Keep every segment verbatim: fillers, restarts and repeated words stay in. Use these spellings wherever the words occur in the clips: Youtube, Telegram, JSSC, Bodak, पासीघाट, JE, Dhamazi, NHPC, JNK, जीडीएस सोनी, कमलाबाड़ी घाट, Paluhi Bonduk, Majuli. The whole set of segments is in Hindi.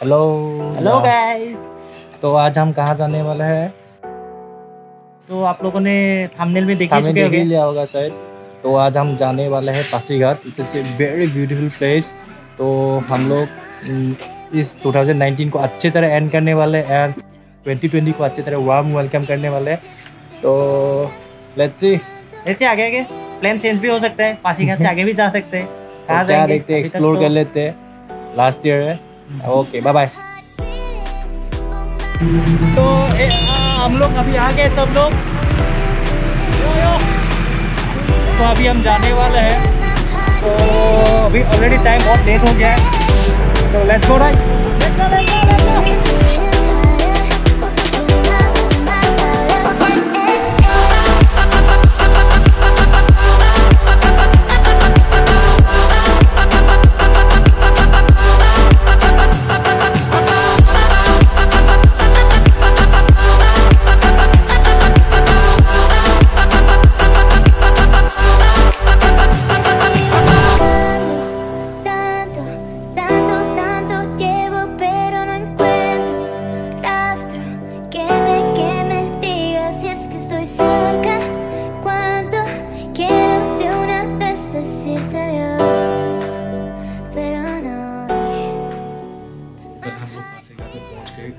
हेलो हेलो गाइस, तो आज हम कहाँ जाने वाले हैं? तो आप लोगों ने थंबनेल में देखा लिया होगा शायद। तो आज हम जाने वाले हैं पासीघाट। It's a very beautiful place. तो हम लोग इस दो हज़ार उन्नीस को अच्छे तरह एंड करने वाले एंड दो हज़ार बीस को अच्छे तरह वार्म वेलकम करने वाले हैं। तो लेट्स सी, ऐसे आगे आगे प्लान चेंज भी हो सकता है, पासीघाट से आगे भी जा सकते हैं। कहाँ जाएंगे देखते हैं, एक्सप्लोर कर लेते हैं। लास्ट ईयर है। Okay bye bye. तो ए, आ, हम लोग अभी आ गए सब लोग। तो अभी हम जाने वाले हैं। तो अभी ऑलरेडी टाइम बहुत लेट हो गया है। तो लेट्स गो राइट।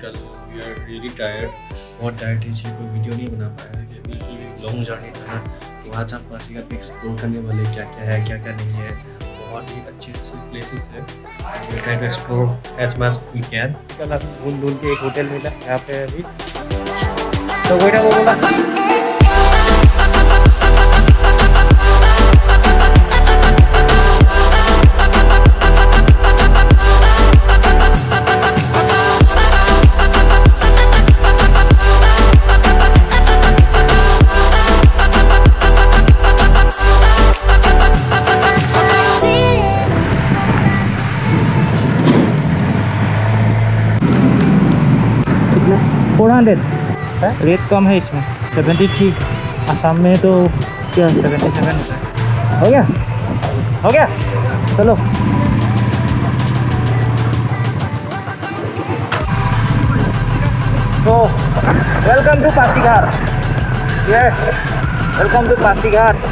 कल वी आर रियली टायर्ड, बहुत टायर्ड है इसलिए कोई वीडियो नहीं बना पाया क्योंकि लॉन्ग जर्नी था। तो आज हम पासीघाट एक्सप्लोर करने वाले क्या क्या है क्या क्या नहीं है। बहुत ही अच्छे अच्छे प्लेसेस है, we try to explore as much we can. कल हम ढूंढ ढूंढ के एक होटल मिला यहाँ पे अभी। तो वेट वो बोला फोर हंड्रेड है, रेट कम है इसमें। सेवेंटी थ्री आसाम में तो क्या सेवेंटी सेवन हो गया हो गया चलो। तो welcome to पासीघाट। Yes, welcome to पासीघाट।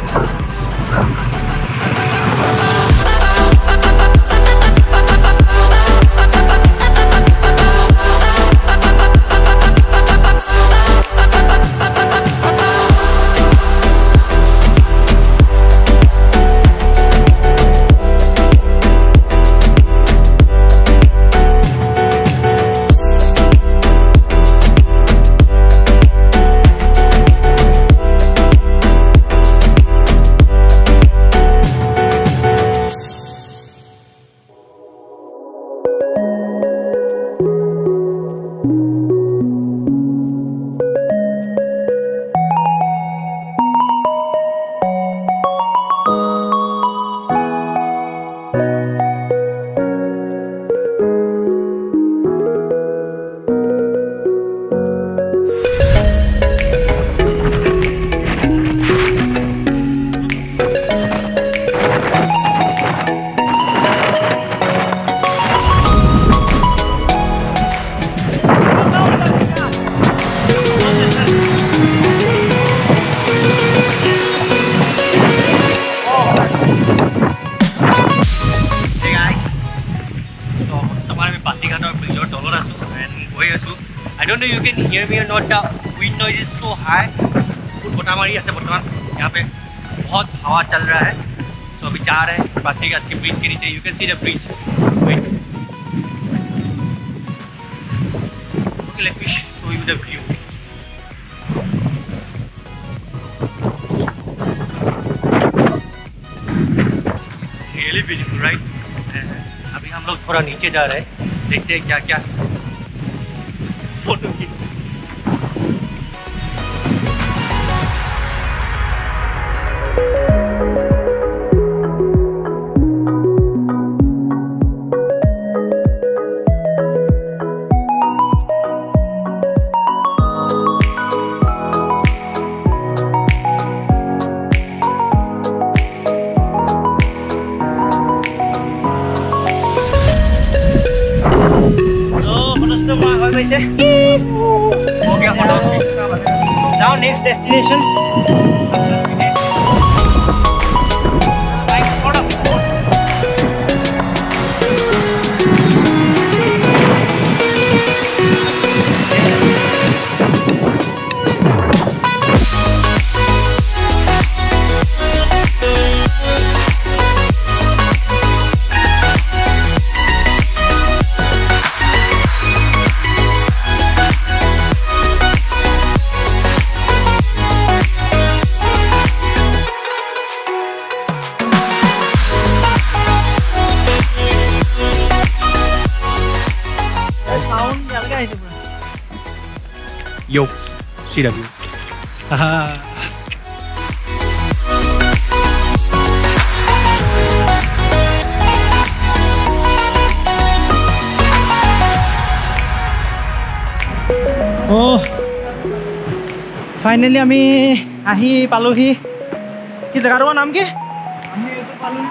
I don't know you can hear me or not, the wind noise is so high। बहुत बोटा मारी ऐसे बर्तमान यहाँ पे बहुत हवा चल रहा है। तो so, अभी जा रहे हैं पासीघाट के ब्रिज के नीचे। You can see the bridge. Okay let me show you the view. It's really beautiful right. अभी हम लोग थोड़ा नीचे जा रहे हैं, देखते हैं क्या क्या फोटो की। Now next destination. Yo, C W. Oh, finally, I'm here. Paluhi. What's the name? Paluhi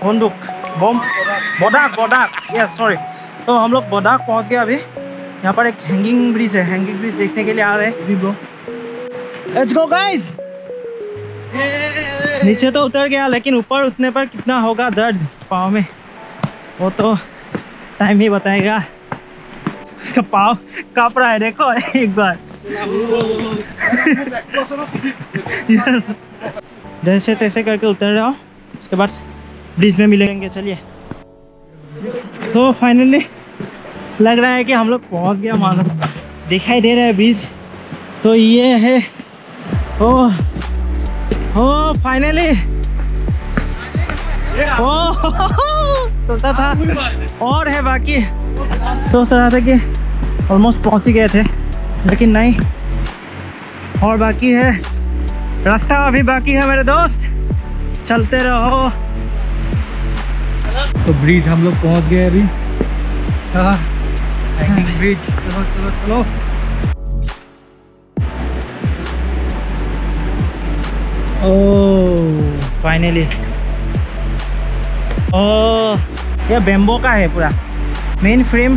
Bonduk. Bonduk. Bodak. Bodak. Yes, sorry. So, we reached Bodak now. यहाँ पर एक हैंगिंग ब्रिज है, हैंगिंग ब्रिज देखने के लिए आ रहे हैं जी ब्रो। Let's go guys. नीचे तो उतर गया लेकिन ऊपर उतने पर कितना होगा दर्द पाँव में, वो तो टाइम ही बताएगा। उसका पाँव काँप रहा है, देखो एक बार। यस। जैसे तैसे करके उतर रहा हूँ, उसके बाद ब्रिज में मिलेंगे। चलिए तो फाइनली लग रहा है कि हम लोग पहुंच गया, मानो दिखाई दे रहा है ब्रिज। तो ये है ओ ओ फाइनली ओ सोचा था और है बाकी, सोच रहा था कि ऑलमोस्ट पहुंच ही गए थे लेकिन नहीं, और बाकी है रास्ता, अभी बाकी है मेरे दोस्त, चलते रहो। तो ब्रिज हम लोग पहुंच गए अभी, हाँ हैंगिंग ब्रिज। चलो चलो चलो ओह फाइनली। ओह ये बेम्बो का है पूरा, मेन फ्रेम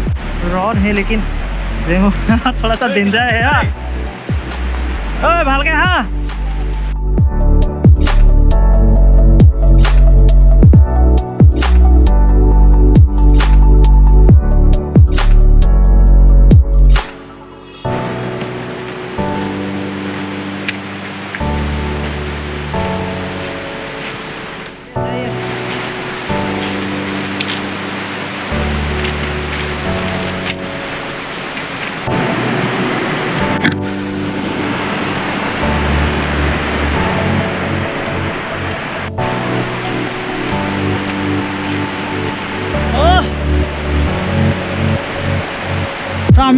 रॉड है लेकिन थोड़ा सा डेंजर है। हाँ ओह भाग गया। हाँ हम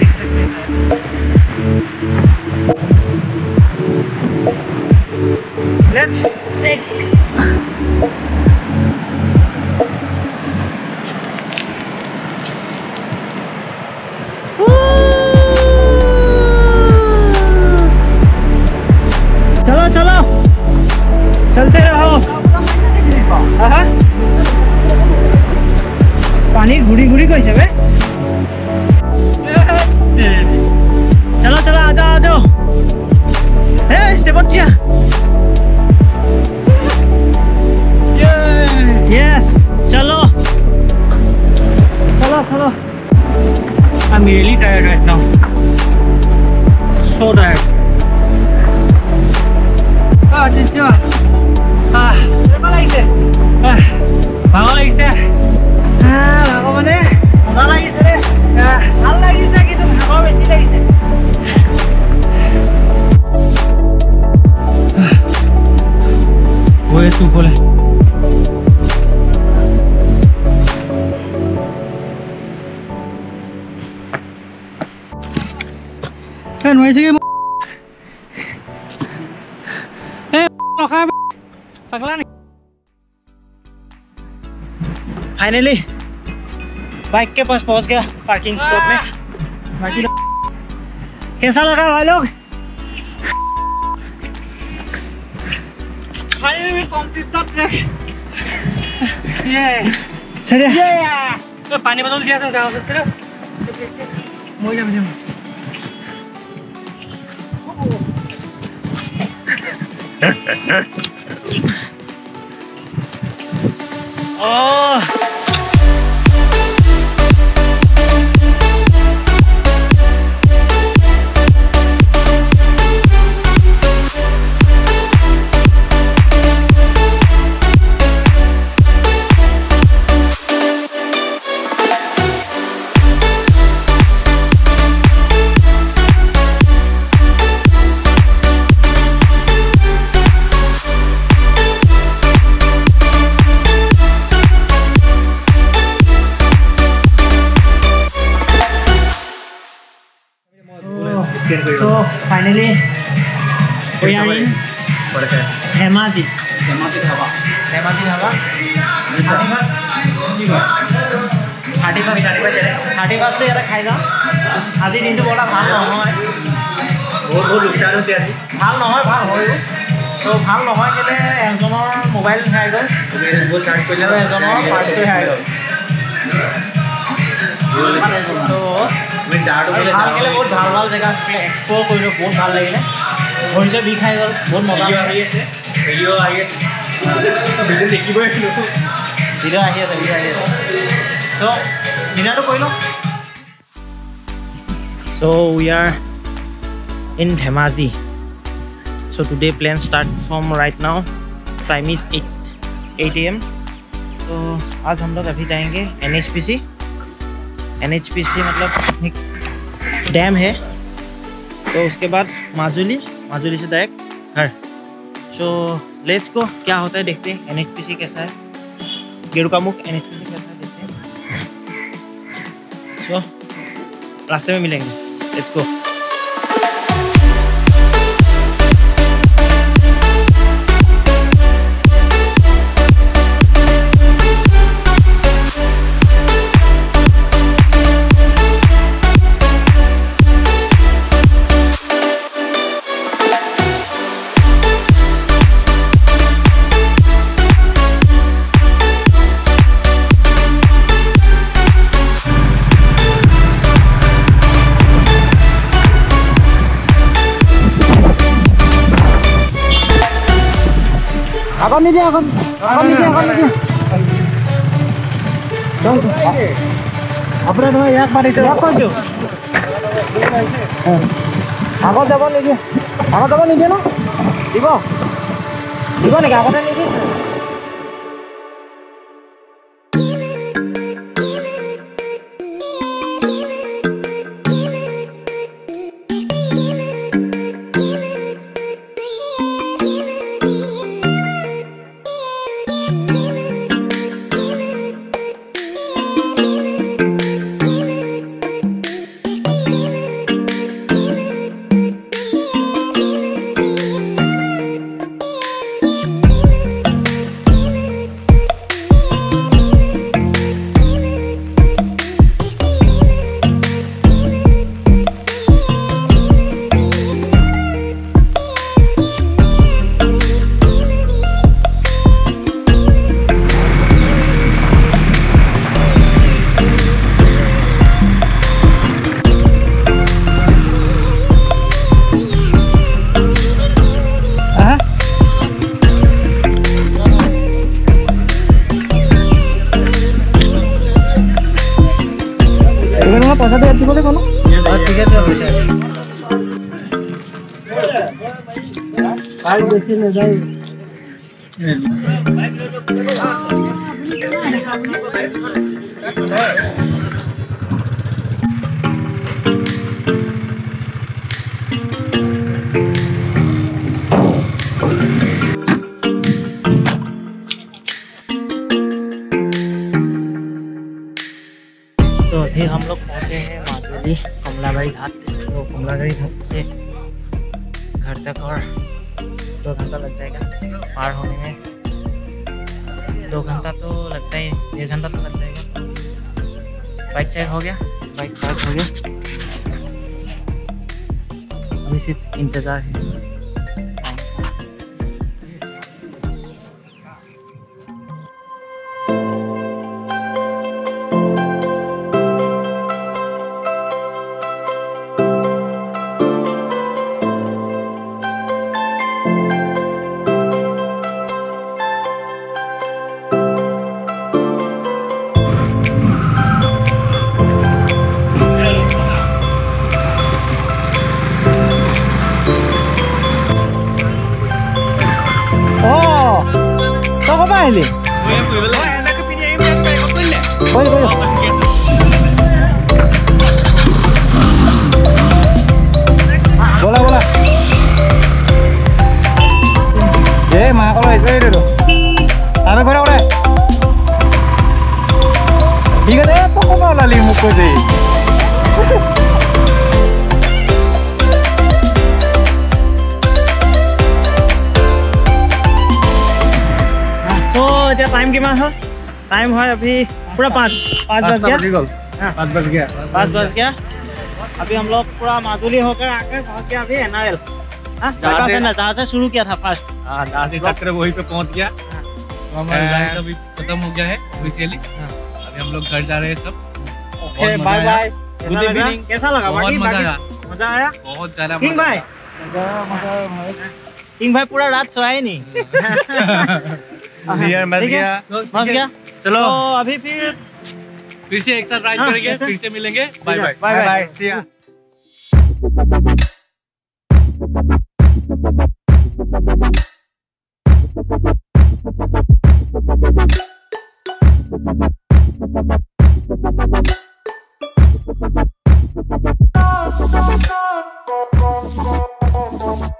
देख सकते हैं। लेट्स चेक घुड़ी घुड़ी कोई से। चलो चलो आ जाओ आ जाओ। ए स्टेप अप किया। यस चलो चलो चलो। I am really tired right now, so tired. आ चिंचा आ भागो इसे आ भागो इसे भागो मैंने मजा लगे ভাল লাগিছে কিন্তু ভাগো বেশি লাগিছে। तू बोले पगला। फाइनली बाइक के पास पहुंच गया पार्किंग स्टॉप में। बाकी कैसा लगा वहाँ लोग? तो पानी बदल दिया था मुझे मुझे ओह So finally we are in Dhamazi. Dhamazi Dhaba. Dhamazi Dhaba. Thirty first. Thirty first तो यार खाएगा। आज दिन तो बोला भाल ना होए। बहुत बहुत लुचारों से आज। भाल ना होए भाल होए। तो भाल ना होए के लिए ऐसोनो मोबाइल खाएगा। बहुत सारे कुछ लोग ऐसोनो फास्ट खाएगा। तो मैं जाडो के लिए जाओ के लिए बहुत धारवाल जगह पे एक्सपो कोइनो बहुत ভাল লাগিলে হইছে বিখাই গল বহুত মজা আহিছে ভিডিও আহিছে ভিডিও দেখিবই লোক ভিডিও আহিছে ভিডিও আহিছে সো দিনাটো কইলো so we are in Dhamazi so today plan start from right now time is eight A M तो आज हम लोग अभी जाएंगे N H P C N H P C मतलब एक डैम है, तो उसके बाद माजुली, माजुली से डायरेक्ट घर। सो लेट्स को क्या होता है देखते हैं। N H P C कैसा है, गेरू का मुख N H P C कैसा है देखते हैं। सो so, रास्ते में मिलेंगे, लेट्स को। Akan ini akan akan ini akan ini. Jom. Apa nama yang baris itu? Apa itu? Aku dapat lagi. Aku dapat lagi no? Ibu. Ibu ni aku dapat lagi. तो अभी हम लोग पहुंचे हैं माजुली कमलाबाड़ी घाट। तो कमलाबाड़ी घाट से घर तक और दो घंटा लग जाएगा पार होने में। दो घंटा तो लगता ही, एक घंटा तो लग जाएगा। बाइक चेक हो गया, बाइक पार्क हो गया, अभी सिर्फ इंतज़ार है। टाइम कितना है? टाइम है अभी पूरा पाँच पाँच बज गया पाँच बज गया पाँच बज गया अभी हम लोग पूरा माजुली होकर आकर पहुँच गया। अभी एनआरएल जहाँ से शुरू किया था फर्स्ट जहाँ से चक्र वहीं पे पहुँच गया। अभी खत्म हो गया है ऑफिशियली, अभी हम लोग घर जा रहे हैं सब। Okay bye bye, good evening. कैसा लगा? बहुत मजा मजा आया, बहुत ज्यादा भाई। पूरा रात सोया नहीं गया। गया। चलो तो अभी फिर फिर से एक साथ राइड करेंगे, फिर से मिलेंगे। Bye bye bye bye see या।